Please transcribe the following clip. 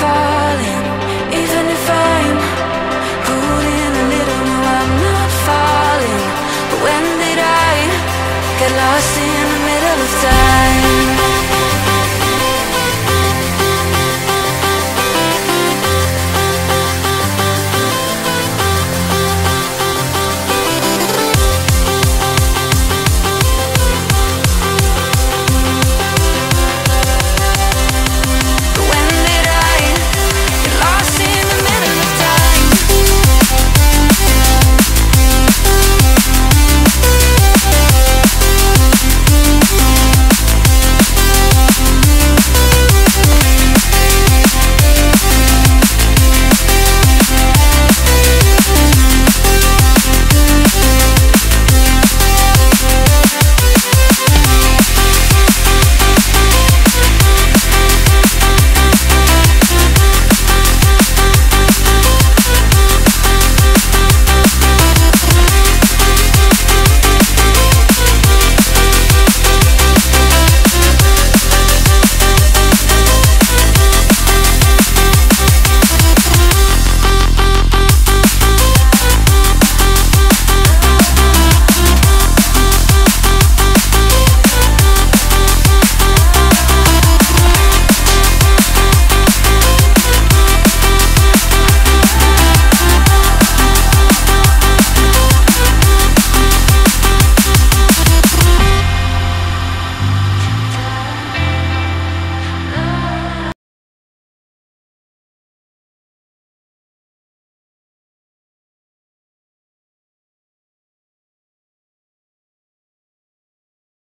falling, even if I'm holding a little. No, I'm not falling, but when did I get lost in